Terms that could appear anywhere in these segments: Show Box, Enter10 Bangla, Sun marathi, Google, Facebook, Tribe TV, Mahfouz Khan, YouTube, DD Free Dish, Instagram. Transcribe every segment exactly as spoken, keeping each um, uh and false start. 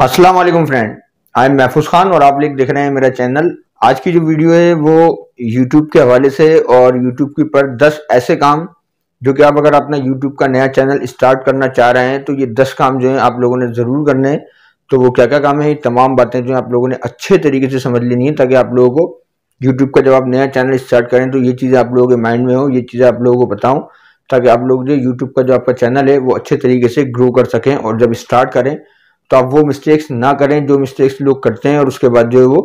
अस्सलाम वालेकुम friend, I am महफूज खान और आप लोग देख रहे हैं मेरा चैनल। आज की जो वीडियो है वो YouTube के हवाले से और YouTube के पर दस ऐसे काम जो कि आप अगर अपना YouTube का नया चैनल स्टार्ट करना चाह रहे हैं तो ये दस काम जो है आप लोगों ने ज़रूर करने हैं। तो वो क्या क्या काम है, ये तमाम बातें जो आप लोगों ने अच्छे तरीके से समझ लेनी है ताकि आप लोगों को यूट्यूब का जब आप नया चैनल स्टार्ट करें तो ये चीज़ें आप लोगों के माइंड में हो, ये चीज़ें आप लोगों को बताऊँ ताकि आप लोग जो यूट्यूब का जो आपका चैनल है वो अच्छे तरीके से ग्रो कर सकें और जब स्टार्ट करें तो आप वो मिस्टेक्स ना करें जो मिस्टेक्स लोग करते हैं और उसके बाद जो है वो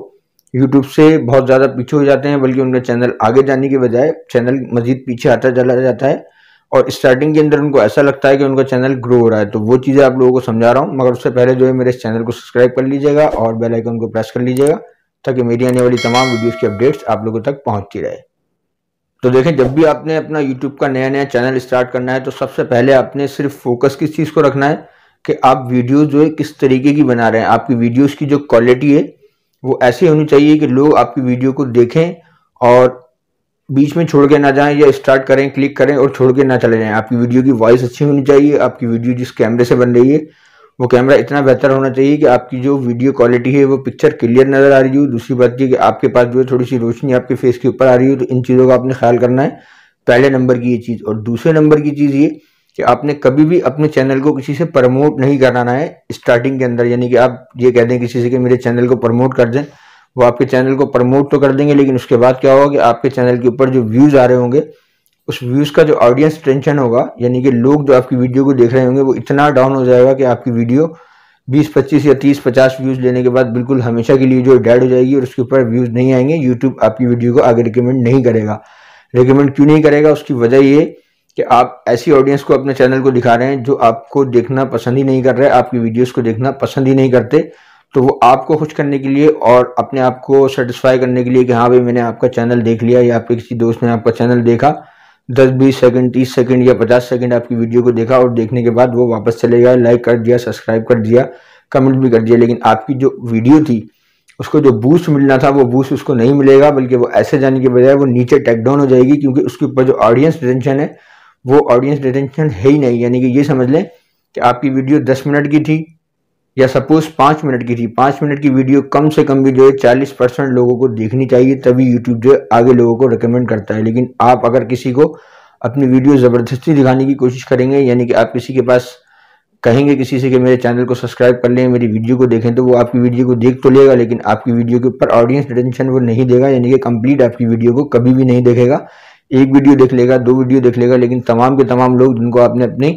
यूट्यूब से बहुत ज़्यादा पीछे हो जाते हैं, बल्कि उनका चैनल आगे जाने के बजाय चैनल मज़ीद पीछे आता चला जाता है और स्टार्टिंग के अंदर उनको ऐसा लगता है कि उनका चैनल ग्रो हो रहा है। तो वो चीज़ें आप लोगों को समझा रहा हूँ, मगर उससे पहले जो है मेरे इस चैनल को सब्सक्राइब कर लीजिएगा और बेल आइकन को प्रेस कर लीजिएगा ताकि मेरी आने वाली तमाम वीडियोज़ की अपडेट्स आप लोगों तक पहुँचती रहे। तो देखें, जब भी आपने अपना यूट्यूब का नया नया चैनल स्टार्ट करना है तो सबसे पहले आपने सिर्फ फोकस किस चीज़ को रखना है कि आप वीडियो जो है किस तरीके की बना रहे हैं। आपकी वीडियोस की जो क्वालिटी है वो ऐसी होनी चाहिए कि लोग आपकी वीडियो को देखें और बीच में छोड़ के ना जाएं या स्टार्ट करें, क्लिक करें और छोड़ के ना चले जाएं। आपकी वीडियो की वॉइस अच्छी होनी चाहिए, आपकी वीडियो जिस कैमरे से बन रही है वो कैमरा इतना बेहतर होना चाहिए कि आपकी जो वीडियो क्वालिटी है वो पिक्चर क्लियर नज़र आ रही हो। दूसरी बात यह कि आपके पास जो है थोड़ी सी रोशनी आपके फेस के ऊपर आ रही हो। तो इन चीज़ों का आपने ख्याल करना है, पहले नंबर की ये चीज़। और दूसरे नंबर की चीज़ ये कि आपने कभी भी अपने चैनल को किसी से प्रमोट नहीं कराना है स्टार्टिंग के अंदर, यानी कि आप ये कह दें किसी से कि मेरे चैनल को प्रमोट कर दें, वो आपके चैनल को प्रमोट तो कर देंगे लेकिन उसके बाद क्या होगा कि आपके चैनल के ऊपर जो व्यूज़ आ रहे होंगे उस व्यूज़ का जो ऑडियंस टेंशन होगा, यानी कि लोग जो आपकी वीडियो को देख रहे होंगे वो इतना डाउन हो जाएगा कि आपकी वीडियो बीस पच्चीस या तीस पचास व्यूज़ लेने के बाद बिल्कुल हमेशा के लिए जो डेड हो जाएगी और उसके ऊपर व्यूज़ नहीं आएंगे। यूट्यूब आपकी वीडियो को आगे रिकमेंड नहीं करेगा। रिकमेंड क्यों नहीं करेगा, उसकी वजह ये कि आप ऐसी ऑडियंस को अपने चैनल को दिखा रहे हैं जो आपको देखना पसंद ही नहीं कर रहे, आपकी वीडियोस को देखना पसंद ही नहीं करते। तो वो आपको खुश करने के लिए और अपने आप को सेटिस्फाई करने के लिए कि हाँ भाई मैंने आपका चैनल देख लिया या आपके किसी दोस्त ने आपका चैनल देखा, दस बीस सेकंड तीस सेकंड या पचास सेकंड आपकी वीडियो को देखा और देखने के बाद वो वापस चले गया, लाइक कर दिया, सब्सक्राइब कर दिया, कमेंट भी कर दिया, लेकिन आपकी जो वीडियो थी उसको जो बूस्ट मिलना था वो बूस्ट उसको नहीं मिलेगा, बल्कि वो ऐसे जाने के बजाय वो नीचे टेक डाउन हो जाएगी क्योंकि उसके ऊपर जो ऑडियंस टेंशन है वो ऑडियंस रिटेंशन है ही नहीं। यानी कि ये समझ लें कि आपकी वीडियो दस मिनट की थी या सपोज पाँच मिनट की थी, पाँच मिनट की वीडियो कम से कम भी जो है चालीस परसेंट लोगों को देखनी चाहिए तभी यूट्यूब जो है आगे लोगों को रिकमेंड करता है। लेकिन आप अगर किसी को अपनी वीडियो ज़बरदस्ती दिखाने की कोशिश करेंगे, यानी कि आप किसी के पास कहेंगे किसी से कि मेरे चैनल को सब्सक्राइब कर लें, मेरी वीडियो को देखें, तो वो आपकी वीडियो को देख तो लेगा लेकिन आपकी वीडियो के ऊपर ऑडियंस रिटेंशन वो नहीं देगा, यानी कि कंप्लीट आपकी वीडियो को कभी भी नहीं देखेगा। एक वीडियो देख लेगा, दो वीडियो देख लेगा, लेकिन तमाम के तमाम लोग जिनको आपने अपने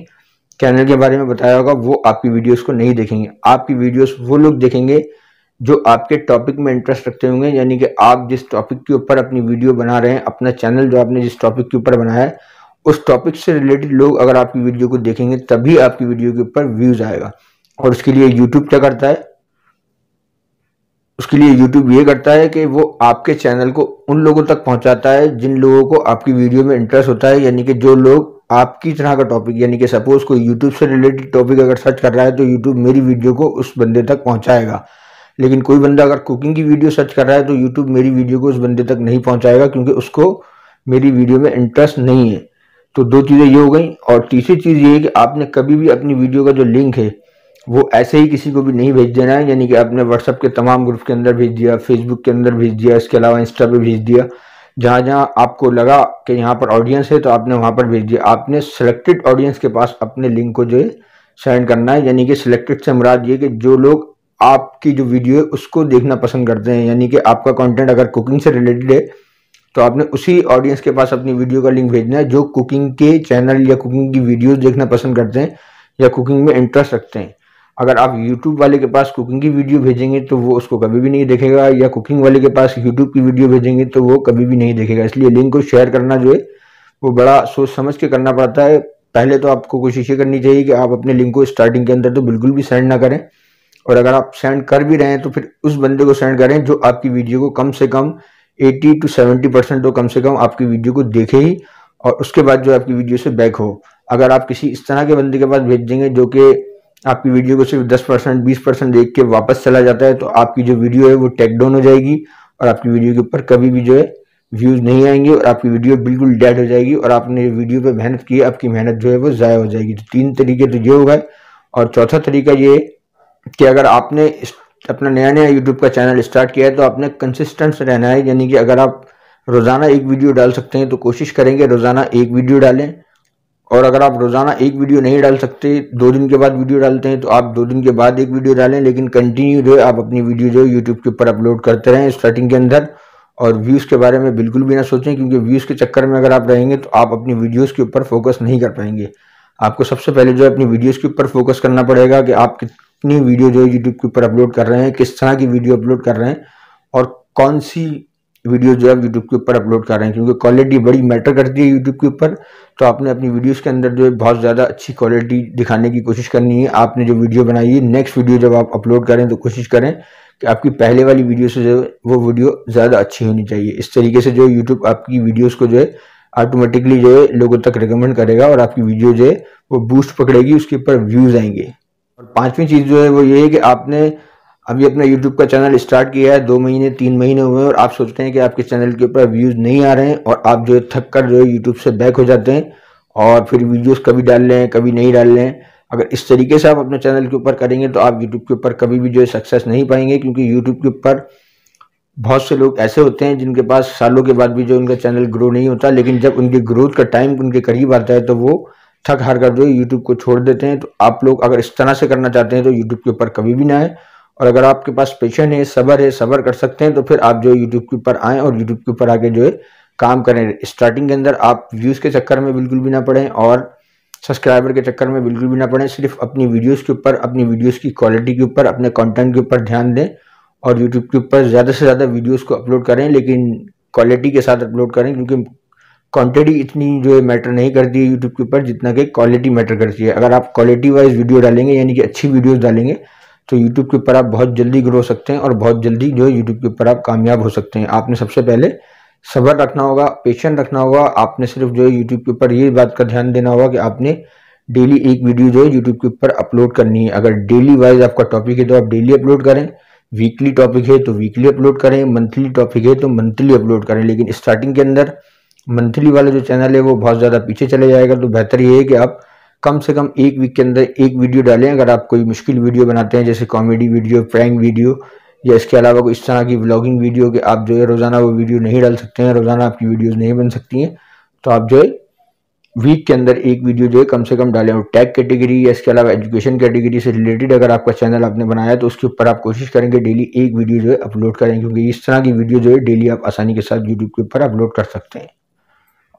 चैनल के बारे में बताया होगा वो आपकी वीडियोस को नहीं देखेंगे। आपकी वीडियोस वो लोग देखेंगे जो आपके टॉपिक में इंटरेस्ट रखते होंगे, यानी कि आप जिस टॉपिक के ऊपर अपनी वीडियो बना रहे हैं, अपना चैनल जो आपने जिस टॉपिक के ऊपर बनाया है उस टॉपिक से रिलेटेड लोग अगर आपकी वीडियो को देखेंगे तभी आपकी वीडियो के ऊपर व्यूज़ आएगा। और उसके लिए यूट्यूब क्या करता है, उसके लिए YouTube ये करता है कि वो आपके चैनल को उन लोगों तक पहुंचाता है जिन लोगों को आपकी वीडियो में इंटरेस्ट होता है, यानी कि जो लोग आपकी तरह का टॉपिक, यानी कि सपोज कोई YouTube से रिलेटेड टॉपिक अगर सर्च कर रहा है तो YouTube मेरी वीडियो को उस बंदे तक पहुंचाएगा। लेकिन कोई बंदा अगर कुकिंग की वीडियो सर्च कर रहा है तो यूट्यूब मेरी वीडियो को उस बंदे तक नहीं पहुँचाएगा क्योंकि उसको मेरी वीडियो में इंटरेस्ट नहीं है। तो दो चीज़ें ये हो गई। और तीसरी चीज़ ये है कि आपने कभी भी अपनी वीडियो का जो लिंक है वो ऐसे ही किसी को भी नहीं भेज देना है, यानी कि आपने व्हाट्सअप के तमाम ग्रुप के अंदर भेज दिया, फेसबुक के अंदर भेज दिया, इसके अलावा इंस्टा पे भेज दिया, जहाँ जहाँ आपको लगा कि यहाँ पर ऑडियंस है तो आपने वहाँ पर भेज दिया। आपने सिलेक्टेड ऑडियंस के पास अपने लिंक को जो है सेंड करना है, यानी कि सिलेक्टेड से मुराद ये कि जो लोग आपकी जो वीडियो है उसको देखना पसंद करते हैं, यानी कि आपका कॉन्टेंट अगर कुकिंग से रिलेटेड है तो आपने उसी ऑडियंस के पास अपनी वीडियो का लिंक भेजना है जो कुकिंग के चैनल या कुकिंग की वीडियोज़ देखना पसंद करते हैं या कुकिंग में इंटरेस्ट रखते हैं। अगर आप YouTube वाले के पास कुकिंग की वीडियो भेजेंगे तो वो उसको कभी भी नहीं देखेगा, या कुकिंग वाले के पास YouTube की वीडियो भेजेंगे तो वो कभी भी नहीं देखेगा। इसलिए लिंक को शेयर करना जो है वो बड़ा सोच समझ के करना पड़ता है। पहले तो आपको कोशिश ये करनी चाहिए कि आप अपने लिंक को स्टार्टिंग के अंदर तो बिल्कुल भी सेंड ना करें, और अगर आप सेंड कर भी रहे हैं तो फिर उस बंदे को सेंड करें जो आपकी वीडियो को कम से कम एटी टू सेवेंटी परसेंट तो कम से कम आपकी वीडियो को देखे ही और उसके बाद जो आपकी वीडियो से बैक हो। अगर आप किसी इस तरह के बंदे के पास भेज देंगे जो कि आपकी वीडियो को सिर्फ दस परसेंट बीस परसेंट देख के वापस चला जाता है तो आपकी जो वीडियो है वो टेक डाउन हो जाएगी और आपकी वीडियो के ऊपर कभी भी जो है व्यूज़ नहीं आएंगे और आपकी वीडियो बिल्कुल डेड हो जाएगी और आपने वीडियो पे मेहनत की, आपकी मेहनत जो है वो ज़ाया हो जाएगी। तो तीन तरीके तो ये हो गए। और चौथा तरीका ये कि अगर आपने अपना नया नया YouTube का चैनल स्टार्ट किया है तो आपने कंसिस्टेंट रहना है, यानी कि अगर आप रोज़ाना एक वीडियो डाल सकते हैं तो कोशिश करेंगे रोज़ाना एक वीडियो डालें, और अगर आप रोज़ाना एक वीडियो नहीं डाल सकते, दो दिन के बाद वीडियो डालते हैं तो आप दो दिन के बाद एक वीडियो डालें, लेकिन कंटिन्यू जो है आप अपनी वीडियो जो यूट्यूब के ऊपर अपलोड करते रहें स्टार्टिंग के अंदर। और व्यूज़ के बारे में बिल्कुल भी ना सोचें, क्योंकि व्यूज़ के चक्कर में अगर आप रहेंगे तो आप अपनी वीडियोज़ के ऊपर फोकस नहीं कर पाएंगे। आपको सबसे पहले जो है अपनी वीडियोज़ के ऊपर फोकस करना पड़ेगा कि आप कितनी वीडियो जो है यूट्यूब के ऊपर अपलोड कर रहे हैं, किस तरह की वीडियो अपलोड कर रहे हैं और कौन सी वीडियो जो आप यूट्यूब के ऊपर अपलोड कर रहे हैं, क्योंकि क्वालिटी बड़ी मैटर करती है यूट्यूब के ऊपर। तो आपने अपनी वीडियोस के अंदर जो है बहुत ज़्यादा अच्छी क्वालिटी दिखाने की कोशिश करनी है। आपने जो वीडियो बनाई है, नेक्स्ट वीडियो जब आप अपलोड करें तो कोशिश करें कि आपकी पहले वाली वीडियो से जो है वो वीडियो ज़्यादा अच्छी होनी चाहिए। इस तरीके से जो यूट्यूब आपकी वीडियोज़ को जो है ऑटोमेटिकली जो है लोगों तक रिकमेंड करेगा और आपकी वीडियो जो है वो बूस्ट पकड़ेगी, उसके ऊपर व्यूज़ आएंगे। और पाँचवीं चीज़ जो है वो ये है कि आपने अभी अपना YouTube का चैनल स्टार्ट किया है, दो महीने तीन महीने हुए हैं और आप सोचते हैं कि आपके चैनल के ऊपर व्यूज़ नहीं आ रहे हैं और आप जो है थक कर जो है यूट्यूब से बैक हो जाते हैं और फिर वीडियोस कभी डाल रहे हैं कभी नहीं डाल रहे हैं। अगर इस तरीके से आप अपने चैनल के ऊपर करेंगे तो आप यूट्यूब के ऊपर कभी भी जो है सक्सेस नहीं पाएंगे, क्योंकि यूट्यूब के ऊपर बहुत से लोग ऐसे होते हैं जिनके पास सालों के बाद भी जो उनका चैनल ग्रो नहीं होता, लेकिन जब उनकी ग्रोथ का टाइम उनके करीब आता है तो वो थक हार कर जो है यूट्यूब को छोड़ देते हैं। तो आप लोग अगर इस तरह से करना चाहते हैं तो यूट्यूब के ऊपर कभी भी ना आए, और अगर आपके पास पेशेंस है, सब्र है, सब्र कर सकते हैं तो फिर आप जो यूट्यूब के ऊपर आएँ और यूट्यूब के ऊपर आके जो है काम करें। स्टार्टिंग के अंदर आप व्यूज़ के चक्कर में बिल्कुल भी ना पड़ें और सब्सक्राइबर के चक्कर में बिल्कुल भी ना पड़ें, सिर्फ अपनी वीडियोज़ के ऊपर, अपनी वीडियोज़ की क्वालिटी के ऊपर, अपने कॉन्टेंट के ऊपर ध्यान दें और यूट्यूब के ऊपर ज़्यादा से ज़्यादा वीडियोज़ को अपलोड करें, लेकिन क्वालिटी के साथ अपलोड करें, क्योंकि क्वांटिटी इतनी जो है मैटर नहीं करती है यूट्यूब के ऊपर जितना कि क्वालिटी मैटर करती है। अगर आप क्वालिटी वाइज वीडियो डालेंगे, यानी कि अच्छी वीडियोज़ डालेंगे, तो YouTube के ऊपर आप बहुत जल्दी ग्रो हो सकते हैं और बहुत जल्दी जो है YouTube के ऊपर आप कामयाब हो सकते हैं। आपने सबसे पहले सब्र रखना होगा, पेशेंस रखना होगा। आपने सिर्फ जो है YouTube के ऊपर ये बात का ध्यान देना होगा कि आपने डेली एक वीडियो जो है YouTube के ऊपर अपलोड करनी है। अगर डेली वाइज आपका टॉपिक है तो आप डेली अपलोड करें, वीकली टॉपिक है तो वीकली अपलोड करें, मंथली टॉपिक है तो मंथली अपलोड करें। लेकिन स्टार्टिंग के अंदर मंथली वाला जो चैनल है वो बहुत ज़्यादा पीछे चले जाएगा, तो बेहतर ये है कि आप कम से कम एक वीक के अंदर एक वीडियो डालें। अगर आप कोई मुश्किल वीडियो बनाते हैं, जैसे कॉमेडी वीडियो, प्रैंक वीडियो, या इसके अलावा कोई इस तरह की व्लॉगिंग वीडियो के आप जो है रोज़ाना वो वीडियो नहीं डाल सकते हैं, रोज़ाना आपकी वीडियोस नहीं बन सकती हैं, तो आप जो है वीक के अंदर एक वीडियो जो है कम से कम डालें। और टैग कैटेगरी या इसके अलावा एजुकेशन कैटेगरी से रिलेटेड अगर आपका चैनल आपने बनाया है तो उसके ऊपर आप कोशिश करेंगे डेली एक वीडियो जो है अपलोड करें, क्योंकि इस तरह की वीडियो जो है डेली आप आसानी के साथ यूट्यूब के ऊपर अपलोड कर सकते हैं।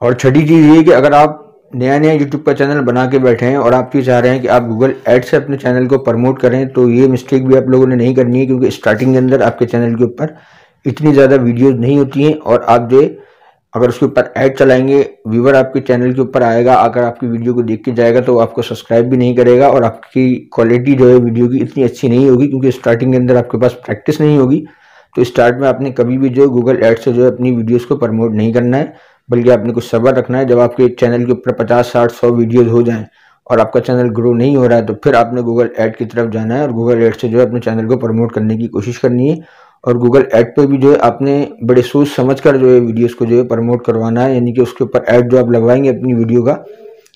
और छठी चीज़ ये कि अगर आप नया नया YouTube का चैनल बना के बैठे हैं और आप ये चाह रहे हैं कि आप Google एड से अपने चैनल को प्रमोट करें, तो ये मिस्टेक भी आप लोगों ने नहीं करनी है, क्योंकि स्टार्टिंग के अंदर आपके चैनल के ऊपर इतनी ज़्यादा वीडियोस नहीं होती हैं और आप जो अगर उसके ऊपर ऐड चलाएंगे, व्यूवर आपके चैनल के ऊपर आएगा, अगर आपकी वीडियो को देख के जाएगा तो आपको सब्सक्राइब भी नहीं करेगा और आपकी क्वालिटी जो है वीडियो की इतनी अच्छी नहीं होगी, क्योंकि स्टार्टिंग के अंदर आपके पास प्रैक्टिस नहीं होगी। तो स्टार्ट में आपने कभी भी जो Google एड से जो है अपनी वीडियोज़ को प्रमोट नहीं करना है, बल्कि आपने कुछ सब्र रखना है। जब आपके चैनल के ऊपर पचास साठ सौ वीडियोज़ हो जाएं और आपका चैनल ग्रो नहीं हो रहा है तो फिर आपने गूगल ऐड की तरफ जाना है और गूगल ऐड से जो है अपने चैनल को प्रमोट करने की कोशिश करनी है। और गूगल ऐड पे भी जो है आपने बड़े सोच समझ कर जो है वीडियोज़ को जो है प्रमोट करवाना है, यानी कि उसके ऊपर ऐड जो आप लगवाएंगे अपनी वीडियो का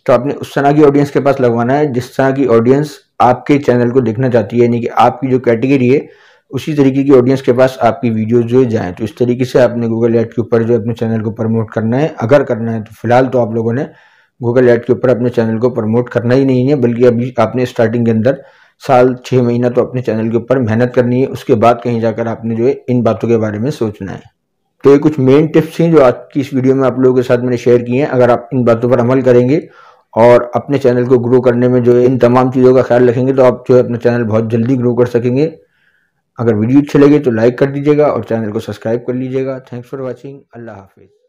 तो आपने उस तरह की ऑडियंस के पास लगवाना है जिस तरह की ऑडियंस आपके चैनल को देखना चाहती है, यानी कि आपकी जो कैटेगरी है उसी तरीके की ऑडियंस के पास आपकी वीडियोस जो है जाएँ। तो इस तरीके से आपने गूगल ऐड के ऊपर जो अपने चैनल को प्रमोट करना है। अगर करना है तो फिलहाल तो आप लोगों ने गूगल ऐड के ऊपर अपने चैनल को प्रमोट करना ही नहीं है, बल्कि अभी आपने स्टार्टिंग के अंदर साल छः महीना तो अपने चैनल के ऊपर मेहनत करनी है, उसके बाद कहीं जाकर आपने जो है इन बातों के बारे में सोचना है। तो ये कुछ मेन टिप्स हैं जो आज की इस वीडियो में आप लोगों के साथ मैंने शेयर किए हैं। अगर आप इन बातों पर अमल करेंगे और अपने चैनल को ग्रो करने में जो है इन तमाम चीज़ों का ख्याल रखेंगे तो आप जो है अपना चैनल बहुत जल्दी ग्रो कर सकेंगे। अगर वीडियो अच्छी लगे तो लाइक कर दीजिएगा और चैनल को सब्सक्राइब कर लीजिएगा। Thanks for watching. अल्लाह हाफिज़।